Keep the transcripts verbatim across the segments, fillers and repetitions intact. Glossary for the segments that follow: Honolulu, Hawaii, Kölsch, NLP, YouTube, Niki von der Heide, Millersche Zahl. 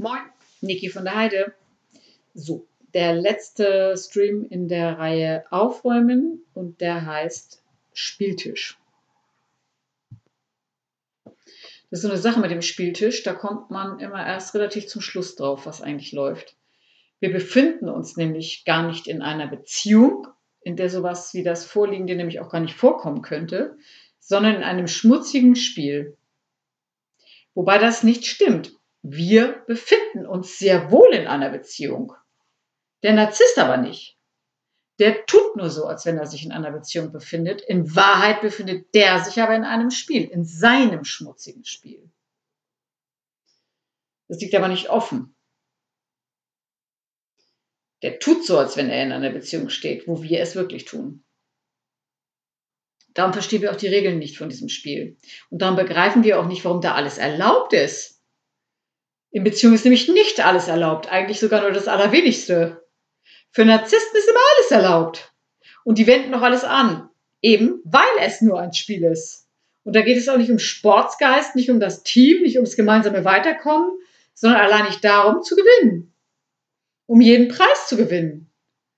Moin, Niki von der Heide. So, der letzte Stream in der Reihe Aufräumen und der heißt Spieltisch. Das ist so eine Sache mit dem Spieltisch, da kommt man immer erst relativ zum Schluss drauf, was eigentlich läuft. Wir befinden uns nämlich gar nicht in einer Beziehung, in der sowas wie das Vorliegende nämlich auch gar nicht vorkommen könnte, sondern in einem schmutzigen Spiel. Wobei das nicht stimmt. Wir befinden uns sehr wohl in einer Beziehung. Der Narzisst aber nicht. Der tut nur so, als wenn er sich in einer Beziehung befindet. In Wahrheit befindet der sich aber in einem Spiel, in seinem schmutzigen Spiel. Das liegt aber nicht offen. Der tut so, als wenn er in einer Beziehung steht, wo wir es wirklich tun. Darum verstehen wir auch die Regeln nicht von diesem Spiel. Und darum begreifen wir auch nicht, warum da alles erlaubt ist. In Beziehung ist nämlich nicht alles erlaubt, eigentlich sogar nur das Allerwenigste. Für Narzissten ist immer alles erlaubt. Und die wenden noch alles an, eben weil es nur ein Spiel ist. Und da geht es auch nicht um Sportsgeist, nicht um das Team, nicht ums gemeinsame Weiterkommen, sondern alleinig darum zu gewinnen. Um jeden Preis zu gewinnen.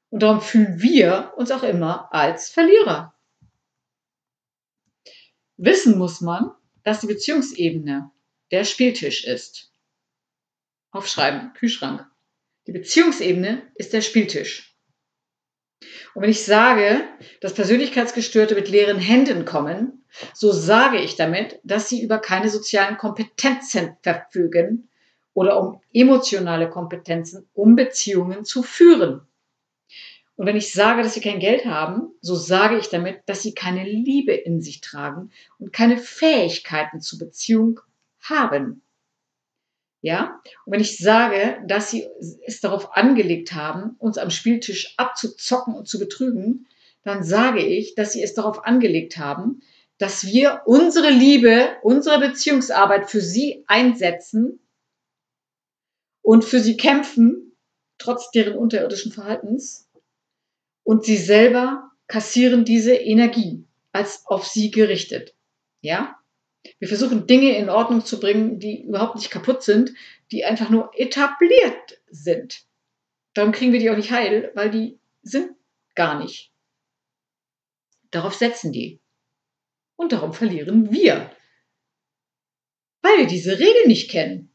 Und darum fühlen wir uns auch immer als Verlierer. Wissen muss man, dass die Beziehungsebene der Spieltisch ist. Aufschreiben, Kühlschrank. Die Beziehungsebene ist der Spieltisch. Und wenn ich sage, dass Persönlichkeitsgestörte mit leeren Händen kommen, so sage ich damit, dass sie über keine sozialen Kompetenzen verfügen oder um emotionale Kompetenzen, um Beziehungen zu führen. Und wenn ich sage, dass sie kein Geld haben, so sage ich damit, dass sie keine Liebe in sich tragen und keine Fähigkeiten zur Beziehung haben. Ja? Und wenn ich sage, dass sie es darauf angelegt haben, uns am Spieltisch abzuzocken und zu betrügen, dann sage ich, dass sie es darauf angelegt haben, dass wir unsere Liebe, unsere Beziehungsarbeit für sie einsetzen und für sie kämpfen, trotz deren unterirdischen Verhaltens. Und sie selber kassieren diese Energie, als auf sie gerichtet. Ja? Wir versuchen, Dinge in Ordnung zu bringen, die überhaupt nicht kaputt sind, die einfach nur etabliert sind. Darum kriegen wir die auch nicht heil, weil die sind gar nicht. Darauf setzen die. Und darum verlieren wir. Weil wir diese Regel nicht kennen.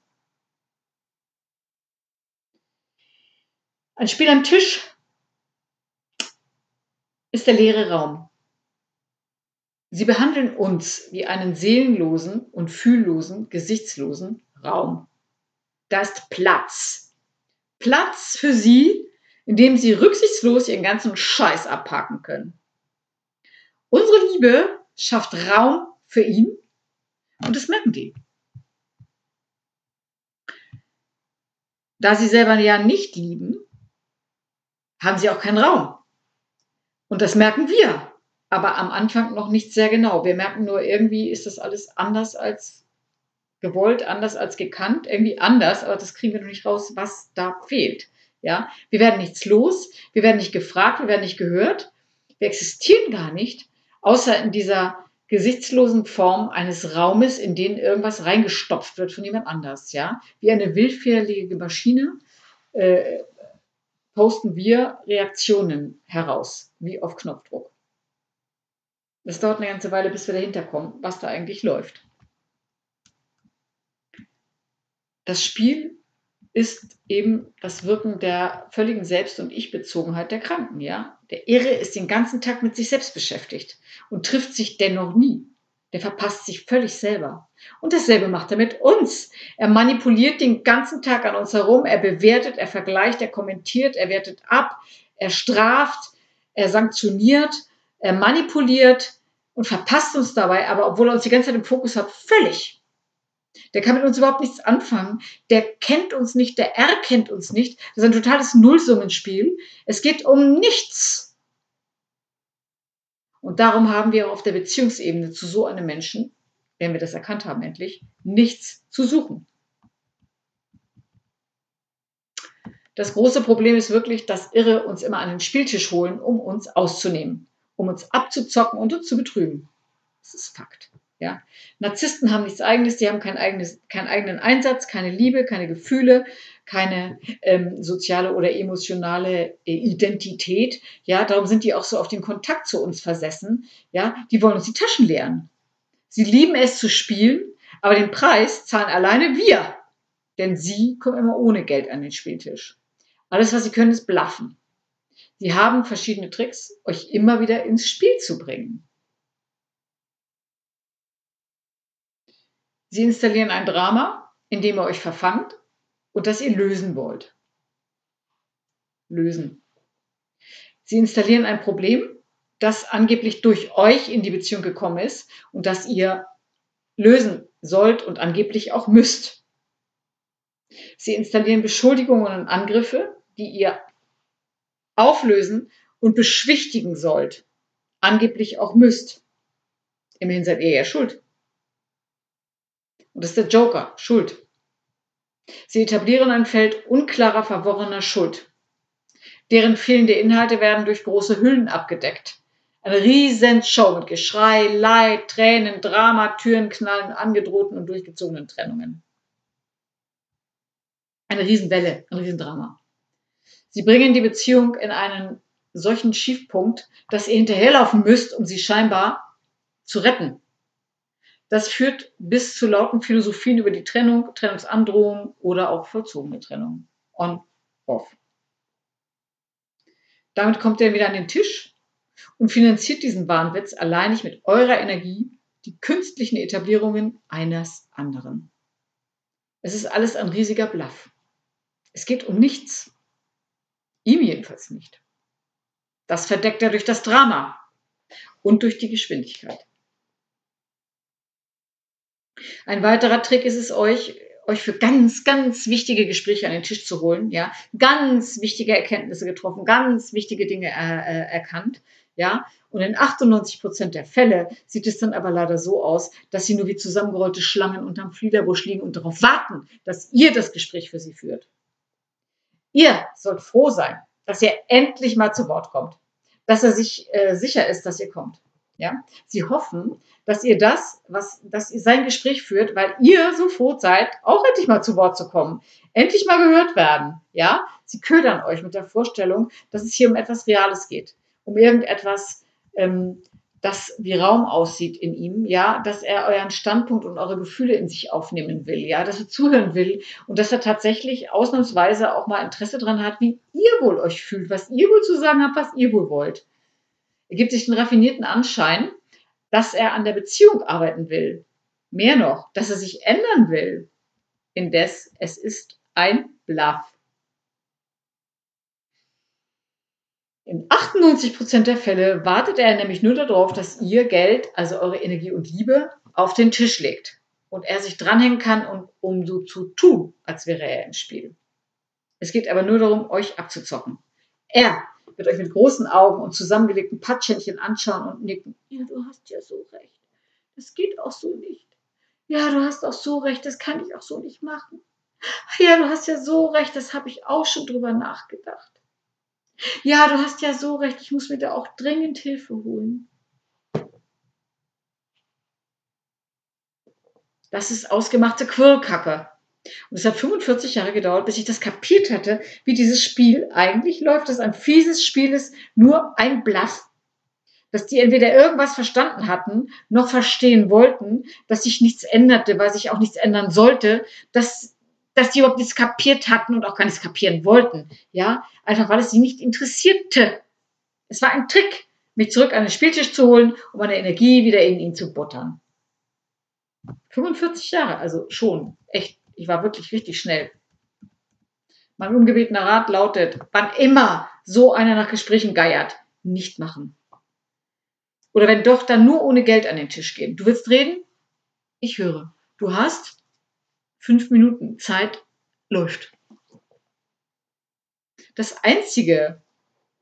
Ein Spiel am Tisch ist der leere Raum. Sie behandeln uns wie einen seelenlosen und fühllosen, gesichtslosen Raum. Da ist Platz. Platz für sie, in dem sie rücksichtslos ihren ganzen Scheiß abpacken können. Unsere Liebe schafft Raum für ihn und das merken die. Da sie selber ja nicht lieben, haben sie auch keinen Raum. Und das merken wir. Aber am Anfang noch nicht sehr genau. Wir merken nur, irgendwie ist das alles anders als gewollt, anders als gekannt, irgendwie anders, aber das kriegen wir noch nicht raus, was da fehlt. Ja? Wir werden nichts los, wir werden nicht gefragt, wir werden nicht gehört, wir existieren gar nicht, außer in dieser gesichtslosen Form eines Raumes, in den irgendwas reingestopft wird von jemand anders. Ja? Wie eine willfährliche Maschine äh, posten wir Reaktionen heraus, wie auf Knopfdruck. Das dauert eine ganze Weile, bis wir dahinter kommen, was da eigentlich läuft. Das Spiel ist eben das Wirken der völligen Selbst- und Ich-Bezogenheit der Kranken. Ja? Der Irre ist den ganzen Tag mit sich selbst beschäftigt und trifft sich dennoch nie. Der verpasst sich völlig selber. Und dasselbe macht er mit uns. Er manipuliert den ganzen Tag an uns herum. Er bewertet, er vergleicht, er kommentiert, er wertet ab, er straft, er sanktioniert, er manipuliert und verpasst uns dabei, aber obwohl er uns die ganze Zeit im Fokus hat, völlig. Der kann mit uns überhaupt nichts anfangen. Der kennt uns nicht, der erkennt uns nicht. Das ist ein totales Nullsummenspiel. Es geht um nichts. Und darum haben wir auch auf der Beziehungsebene zu so einem Menschen, wenn wir das erkannt haben endlich, nichts zu suchen. Das große Problem ist wirklich, dass Irre uns immer an den Spieltisch holen, um uns auszunehmen, um uns abzuzocken und uns zu betrügen. Das ist Fakt. Ja? Narzissten haben nichts Eigenes, die haben kein eigenes, keinen eigenen Einsatz, keine Liebe, keine Gefühle, keine ähm, soziale oder emotionale Identität. Ja? Darum sind die auch so auf den Kontakt zu uns versessen. Ja? Die wollen uns die Taschen leeren. Sie lieben es zu spielen, aber den Preis zahlen alleine wir. Denn sie kommen immer ohne Geld an den Spieltisch. Alles, was sie können, ist bluffen. Sie haben verschiedene Tricks, euch immer wieder ins Spiel zu bringen. Sie installieren ein Drama, in dem ihr euch verfangt und das ihr lösen wollt. Lösen. Sie installieren ein Problem, das angeblich durch euch in die Beziehung gekommen ist und das ihr lösen sollt und angeblich auch müsst. Sie installieren Beschuldigungen und Angriffe, die ihr auflösen und beschwichtigen sollt, angeblich auch müsst. Immerhin seid ihr ja schuld. Und das ist der Joker, Schuld. Sie etablieren ein Feld unklarer, verworrener Schuld. Deren fehlende Inhalte werden durch große Hüllen abgedeckt. Eine riesen Show mit Geschrei, Leid, Tränen, Drama, Türenknallen, angedrohten und durchgezogenen Trennungen. Eine Riesenwelle, ein Riesendrama. Sie bringen die Beziehung in einen solchen Schiefpunkt, dass ihr hinterherlaufen müsst, um sie scheinbar zu retten. Das führt bis zu lauten Philosophien über die Trennung, Trennungsandrohung oder auch vollzogene Trennung. On, off. Damit kommt ihr wieder an den Tisch und finanziert diesen Wahnwitz alleinig mit eurer Energie, die künstlichen Etablierungen eines anderen. Es ist alles ein riesiger Bluff. Es geht um nichts. Ihm jedenfalls nicht. Das verdeckt er durch das Drama und durch die Geschwindigkeit. Ein weiterer Trick ist es, euch, euch für ganz, ganz wichtige Gespräche an den Tisch zu holen. Ja? Ganz wichtige Erkenntnisse getroffen, ganz wichtige Dinge äh, erkannt. Ja? Und in achtundneunzig Prozent der Fälle sieht es dann aber leider so aus, dass sie nur wie zusammengerollte Schlangen unterm Fliederbusch liegen und darauf warten, dass ihr das Gespräch für sie führt. Ihr sollt froh sein, dass ihr endlich mal zu Wort kommt, dass er sich äh, sicher ist, dass ihr kommt. Ja? Sie hoffen, dass ihr das, was, dass ihr sein Gespräch führt, weil ihr so froh seid, auch endlich mal zu Wort zu kommen, endlich mal gehört werden. Ja? Sie ködern euch mit der Vorstellung, dass es hier um etwas Reales geht, um irgendetwas, ähm, das wie Raum aussieht in ihm, ja, dass er euren Standpunkt und eure Gefühle in sich aufnehmen will, ja, dass er zuhören will und dass er tatsächlich ausnahmsweise auch mal Interesse daran hat, wie ihr wohl euch fühlt, was ihr wohl zu sagen habt, was ihr wohl wollt. Er gibt sich den raffinierten Anschein, dass er an der Beziehung arbeiten will. Mehr noch, dass er sich ändern will. Indes, es ist ein Bluff. In achtundneunzig Prozent der Fälle wartet er nämlich nur darauf, dass ihr Geld, also eure Energie und Liebe, auf den Tisch legt und er sich dranhängen kann, um, um so zu tun, als wäre er im Spiel. Es geht aber nur darum, euch abzuzocken. Er wird euch mit großen Augen und zusammengelegten Patschhändchen anschauen und nicken. Ja, du hast ja so recht. Das geht auch so nicht. Ja, du hast auch so recht. Das kann ich auch so nicht machen. Ja, du hast ja so recht. Das habe ich auch schon drüber nachgedacht. Ja, du hast ja so recht, ich muss mir da auch dringend Hilfe holen. Das ist ausgemachte Quirlkacke. Und es hat fünfundvierzig Jahre gedauert, bis ich das kapiert hatte, wie dieses Spiel eigentlich läuft, dass ein fieses Spiel ist, nur ein Bluff. Dass die entweder irgendwas verstanden hatten, noch verstehen wollten, dass sich nichts änderte, weil sich auch nichts ändern sollte, dass... dass die überhaupt nichts kapiert hatten und auch gar nichts kapieren wollten. Ja, einfach weil es sie nicht interessierte. Es war ein Trick, mich zurück an den Spieltisch zu holen, um meine Energie wieder in ihn zu buttern. fünfundvierzig Jahre, also schon. Echt, ich war wirklich richtig schnell. Mein ungebetener Rat lautet, wann immer so einer nach Gesprächen geiert, nicht machen. Oder wenn doch, dann nur ohne Geld an den Tisch gehen. Du willst reden? Ich höre. Du hast... Fünf Minuten Zeit, läuft. Das Einzige,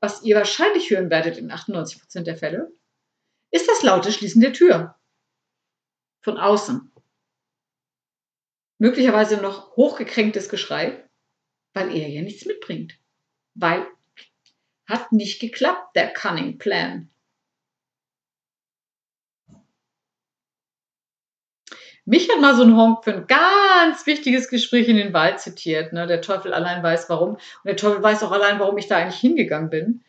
was ihr wahrscheinlich hören werdet in achtundneunzig Prozent der Fälle, ist das laute Schließen der Tür. Von außen. Möglicherweise noch hochgekränktes Geschrei, weil ihr ja nichts mitbringt. Weil, hat nicht geklappt, der Cunning Plan. Mich hat mal so ein Honk für ein ganz wichtiges Gespräch in den Wald zitiert. Ne? Der Teufel allein weiß, warum. Und der Teufel weiß auch allein, warum ich da eigentlich hingegangen bin.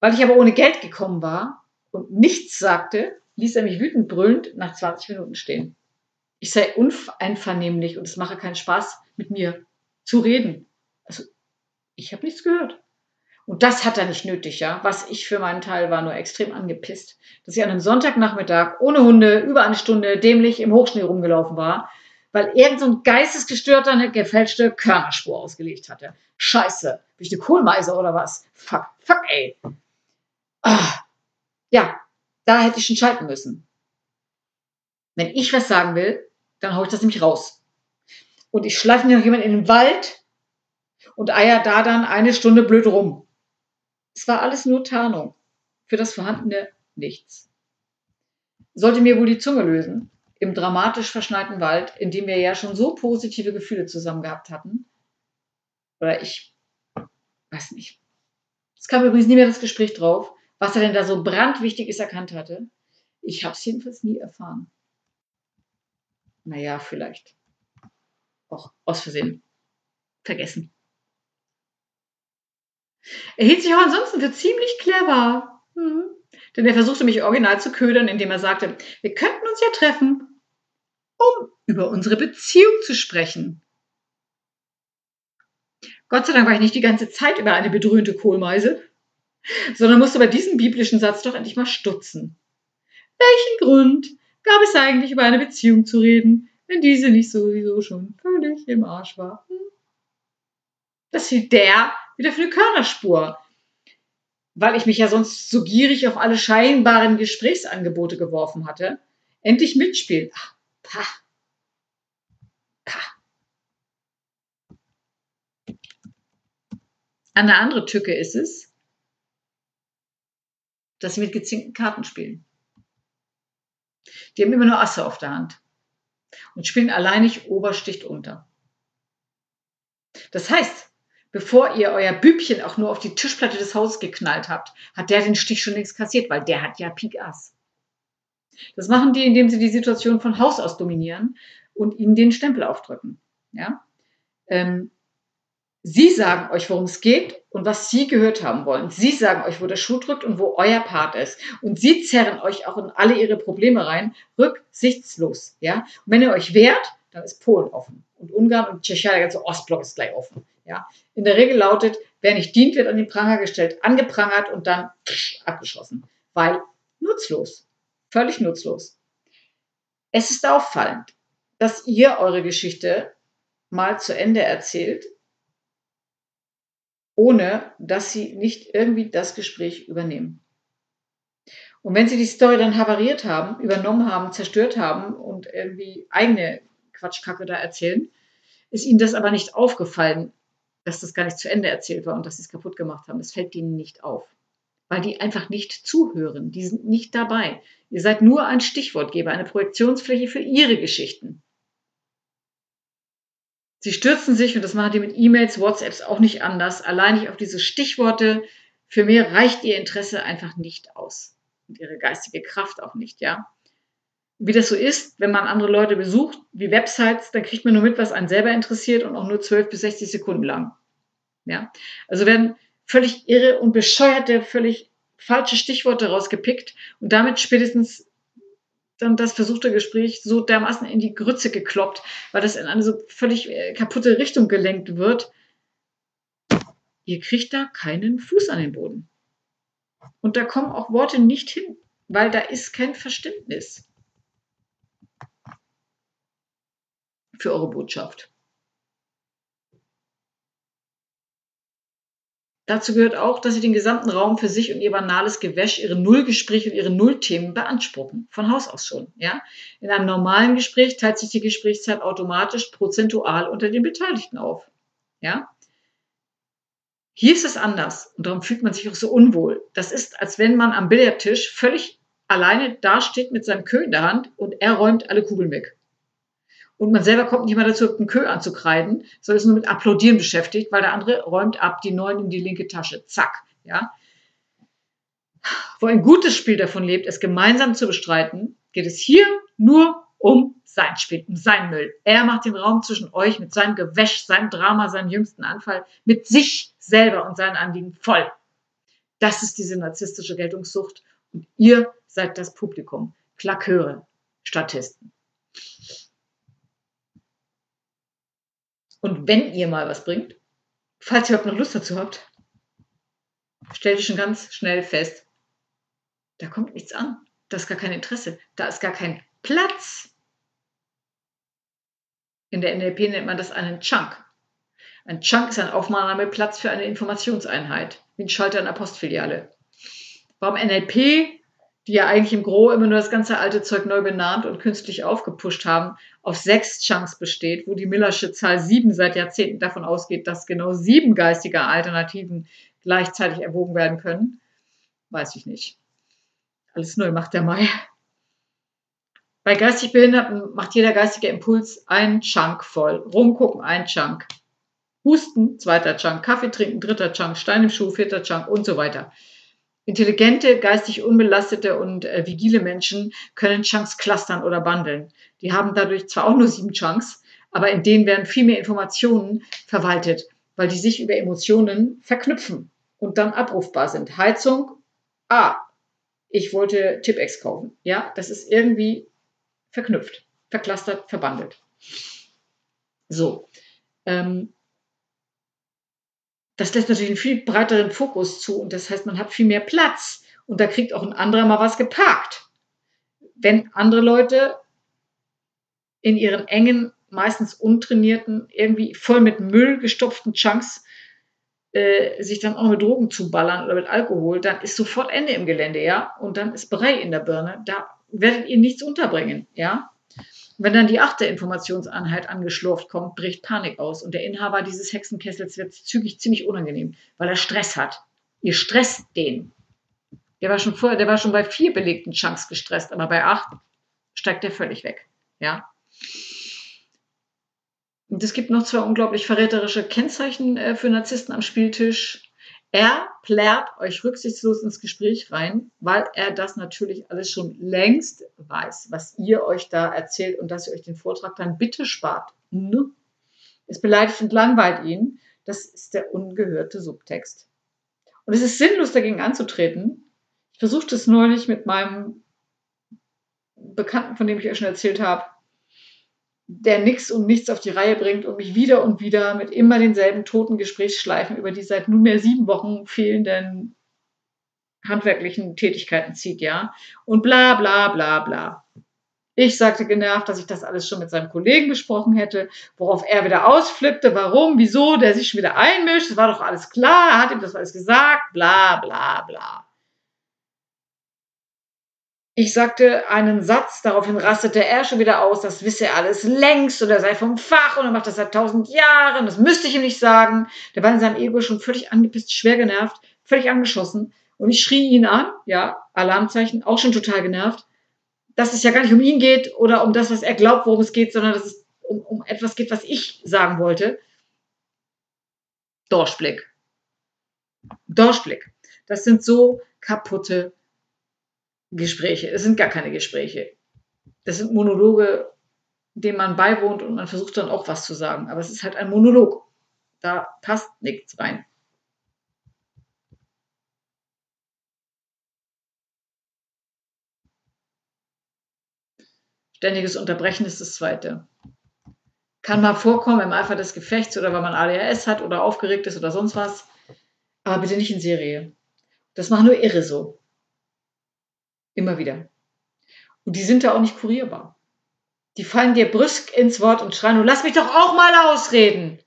Weil ich aber ohne Geld gekommen war und nichts sagte, ließ er mich wütend brüllend nach zwanzig Minuten stehen. Ich sei uneinvernehmlich und es mache keinen Spaß, mit mir zu reden. Also, ich habe nichts gehört. Und das hat er nicht nötig, ja. Was ich für meinen Teil war, nur extrem angepisst, dass ich an einem Sonntagnachmittag ohne Hunde über eine Stunde dämlich im Hochschnee rumgelaufen war, weil irgend so ein geistesgestörter eine gefälschte Körnerspur ausgelegt hatte. Scheiße, bin ich eine Kohlmeise oder was? Fuck, fuck, ey. Ach, ja, da hätte ich schon schalten müssen. Wenn ich was sagen will, dann haue ich das nämlich raus. Und ich schleife mir noch jemand in den Wald und eier da dann eine Stunde blöd rum. Es war alles nur Tarnung. Für das vorhandene nichts. Sollte mir wohl die Zunge lösen, im dramatisch verschneiten Wald, in dem wir ja schon so positive Gefühle zusammen gehabt hatten. Oder ich weiß nicht. Es kam übrigens nie mehr das Gespräch drauf, was er denn da so brandwichtiges erkannt hatte. Ich habe es jedenfalls nie erfahren. Naja, vielleicht. Auch aus Versehen. Vergessen. Er hielt sich auch ansonsten für ziemlich clever. Mhm. Denn er versuchte mich original zu ködern, indem er sagte, wir könnten uns ja treffen, um über unsere Beziehung zu sprechen. Gott sei Dank war ich nicht die ganze Zeit über eine bedröhnte Kohlmeise, sondern musste bei diesem biblischen Satz doch endlich mal stutzen. Welchen Grund gab es eigentlich, über eine Beziehung zu reden, wenn diese nicht sowieso schon völlig im Arsch war? Hm? Das hielt der wieder für eine Körnerspur, weil ich mich ja sonst so gierig auf alle scheinbaren Gesprächsangebote geworfen hatte. Endlich mitspielen. Ach, pah. Pah. Eine andere Tücke ist es, dass sie mit gezinkten Karten spielen. Die haben immer nur Asse auf der Hand und spielen alleinig Obersticht unter. Das heißt, bevor ihr euer Bübchen auch nur auf die Tischplatte des Hauses geknallt habt, hat der den Stich schon längst kassiert, weil der hat ja Pik Ass. Das machen die, indem sie die Situation von Haus aus dominieren und ihnen den Stempel aufdrücken. Ja? Ähm, sie sagen euch, worum es geht und was sie gehört haben wollen. Sie sagen euch, wo der Schuh drückt und wo euer Part ist. Und sie zerren euch auch in alle ihre Probleme rein, rücksichtslos. Ja? Und wenn ihr euch wehrt, dann ist Polen offen. Und Ungarn und Tschechien, der ganze Ostblock ist gleich offen. Ja? In der Regel lautet, wer nicht dient, wird an den Pranger gestellt, angeprangert und dann abgeschossen. Weil nutzlos. Völlig nutzlos. Es ist auffallend, dass ihr eure Geschichte mal zu Ende erzählt, ohne dass sie nicht irgendwie das Gespräch übernehmen. Und wenn sie die Story dann havariert haben, übernommen haben, zerstört haben und irgendwie eigene Quatschkacke da erzählen, ist ihnen das aber nicht aufgefallen, dass das gar nicht zu Ende erzählt war und dass sie es kaputt gemacht haben. Das fällt ihnen nicht auf, weil die einfach nicht zuhören. Die sind nicht dabei. Ihr seid nur ein Stichwortgeber, eine Projektionsfläche für ihre Geschichten. Sie stürzen sich, und das machen die mit E-Mails, WhatsApps auch nicht anders, allein nicht auf diese Stichworte. Für mehr reicht ihr Interesse einfach nicht aus und ihre geistige Kraft auch nicht, ja. Wie das so ist, wenn man andere Leute besucht, wie Websites, dann kriegt man nur mit, was einen selber interessiert und auch nur zwölf bis sechzig Sekunden lang. Ja? Also werden völlig irre und bescheuerte, völlig falsche Stichworte rausgepickt und damit spätestens dann das versuchte Gespräch so dermaßen in die Grütze gekloppt, weil das in eine so völlig kaputte Richtung gelenkt wird. Ihr kriegt da keinen Fuß an den Boden. Und da kommen auch Worte nicht hin, weil da ist kein Verständnis für eure Botschaft. Dazu gehört auch, dass sie den gesamten Raum für sich und ihr banales Gewäsch, ihre Nullgespräche und ihre Nullthemen beanspruchen. Von Haus aus schon. Ja? In einem normalen Gespräch teilt sich die Gesprächszeit automatisch prozentual unter den Beteiligten auf. Ja? Hier ist es anders und darum fühlt man sich auch so unwohl. Das ist, als wenn man am Billardtisch völlig alleine dasteht mit seinem Kö in der Hand und er räumt alle Kugeln weg. Und man selber kommt nicht mal dazu, einen Kö anzukreiden, sondern ist nur mit Applaudieren beschäftigt, weil der andere räumt ab, die Neun in die linke Tasche. Zack. Ja. Wo ein gutes Spiel davon lebt, es gemeinsam zu bestreiten, geht es hier nur um sein Spiel, sein Müll. Er macht den Raum zwischen euch mit seinem Gewäsch, seinem Drama, seinem jüngsten Anfall, mit sich selber und seinen Anliegen voll. Das ist diese narzisstische Geltungssucht und ihr seid das Publikum, Klaköre, Statisten. Und wenn ihr mal was bringt, falls ihr überhaupt noch Lust dazu habt, stellt ihr schon ganz schnell fest, da kommt nichts an, da ist gar kein Interesse, da ist gar kein Platz. In der N L P nennt man das einen Chunk. Ein Chunk ist ein Aufnahmeplatz für eine Informationseinheit, wie ein Schalter in einer Postfiliale. Warum N L P, die ja eigentlich im Gro immer nur das ganze alte Zeug neu benannt und künstlich aufgepusht haben, auf sechs Chunks besteht, wo die Millersche Zahl sieben seit Jahrzehnten davon ausgeht, dass genau sieben geistige Alternativen gleichzeitig erwogen werden können? Weiß ich nicht. Alles neu macht der Mai. Bei geistig Behinderten macht jeder geistige Impuls einen Chunk voll. Rumgucken, ein Chunk. Husten, zweiter Chunk. Kaffee trinken, dritter Chunk. Stein im Schuh, vierter Chunk und so weiter. Intelligente, geistig unbelastete und äh, vigile Menschen können Chunks clustern oder bundeln. Die haben dadurch zwar auch nur sieben Chunks, aber in denen werden viel mehr Informationen verwaltet, weil die sich über Emotionen verknüpfen und dann abrufbar sind. Heizung, ah, ich wollte Tipex kaufen. Ja, das ist irgendwie verknüpft, verclustert, verbandelt. So. Ähm, das lässt natürlich einen viel breiteren Fokus zu und das heißt, man hat viel mehr Platz und da kriegt auch ein anderer mal was geparkt. Wenn andere Leute in ihren engen, meistens untrainierten, irgendwie voll mit Müll gestopften Chunks äh, sich dann auch mit Drogen zuballern oder mit Alkohol, dann ist sofort Ende im Gelände, ja? Und dann ist Brei in der Birne, da werdet ihr nichts unterbringen, ja? Wenn dann die achte Informationseinheit angeschlurft kommt, bricht Panik aus und der Inhaber dieses Hexenkessels wird zügig ziemlich unangenehm, weil er Stress hat. Ihr stresst den. Der war schon vorher, der war schon bei vier belegten Chunks gestresst, aber bei acht steigt der völlig weg, ja? Und es gibt noch zwei unglaublich verräterische Kennzeichen für Narzissten am Spieltisch. Er plärt euch rücksichtslos ins Gespräch rein, weil er das natürlich alles schon längst weiß, was ihr euch da erzählt und dass ihr euch den Vortrag dann bitte spart. Hm? Es beleidigt und langweilt ihn. Das ist der ungehörte Subtext. Und es ist sinnlos, dagegen anzutreten. Ich versuchte es neulich mit meinem Bekannten, von dem ich euch schon erzählt habe, der nichts und nichts auf die Reihe bringt und mich wieder und wieder mit immer denselben toten Gesprächsschleifen über die seit nunmehr sieben Wochen fehlenden handwerklichen Tätigkeiten zieht, ja. Und bla, bla, bla, bla. Ich sagte genervt, dass ich das alles schon mit seinem Kollegen besprochen hätte, worauf er wieder ausflippte, warum, wieso, der sich schon wieder einmischt, es war doch alles klar, er hat ihm das alles gesagt, bla, bla, bla. Ich sagte einen Satz, daraufhin rastete er schon wieder aus, das wisse er alles längst oder sei vom Fach und er macht das seit tausend Jahren, das müsste ich ihm nicht sagen. Der war in seinem Ego schon völlig angepisst, schwer genervt, völlig angeschossen und ich schrie ihn an, ja, Alarmzeichen, auch schon total genervt, dass es ja gar nicht um ihn geht oder um das, was er glaubt, worum es geht, sondern dass es um, um etwas geht, was ich sagen wollte. Dorschblick. Dorschblick. Das sind so kaputte Gespräche. Es sind gar keine Gespräche. Das sind Monologe, denen man beiwohnt und man versucht dann auch was zu sagen. Aber es ist halt ein Monolog. Da passt nichts rein. Ständiges Unterbrechen ist das Zweite. Kann mal vorkommen im Eifer des Gefechts oder weil man A D H S hat oder aufgeregt ist oder sonst was. Aber bitte nicht in Serie. Das machen nur Irre so. Immer wieder. Und die sind da auch nicht kurierbar. Die fallen dir brüsk ins Wort und schreien, lass mich doch auch mal ausreden.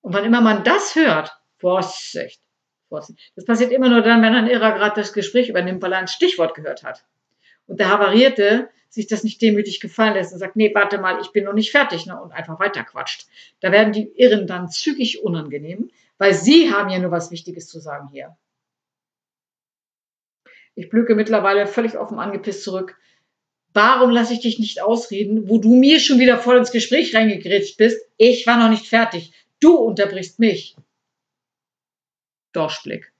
Und wann immer man das hört, Vorsicht, Vorsicht. Das passiert immer nur dann, wenn ein Irrer gerade das Gespräch übernimmt, weil er ein Stichwort gehört hat. Und der Havarierte sich das nicht demütig gefallen lässt und sagt, nee, warte mal, ich bin noch nicht fertig, ne? Und einfach weiterquatscht. Da werden die Irren dann zügig unangenehm, weil sie haben ja nur was Wichtiges zu sagen hier. Ich blöke mittlerweile völlig offen angepisst zurück. Warum lasse ich dich nicht ausreden, wo du mir schon wieder voll ins Gespräch reingegrätscht bist? Ich war noch nicht fertig. Du unterbrichst mich. Dorschblick.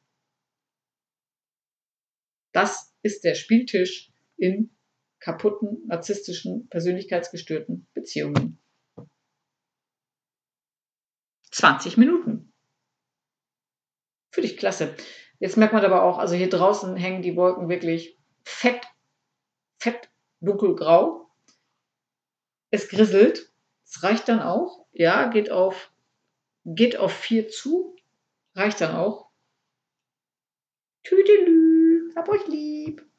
Das ist der Spieltisch in kaputten, narzisstischen, persönlichkeitsgestörten Beziehungen. zwanzig Minuten. Finde ich klasse. Jetzt merkt man aber auch, also hier draußen hängen die Wolken wirklich fett, fett dunkelgrau. Es grisselt. Es reicht dann auch. Ja, geht auf, geht auf vier zu. Reicht dann auch. Tüdelü, hab euch lieb.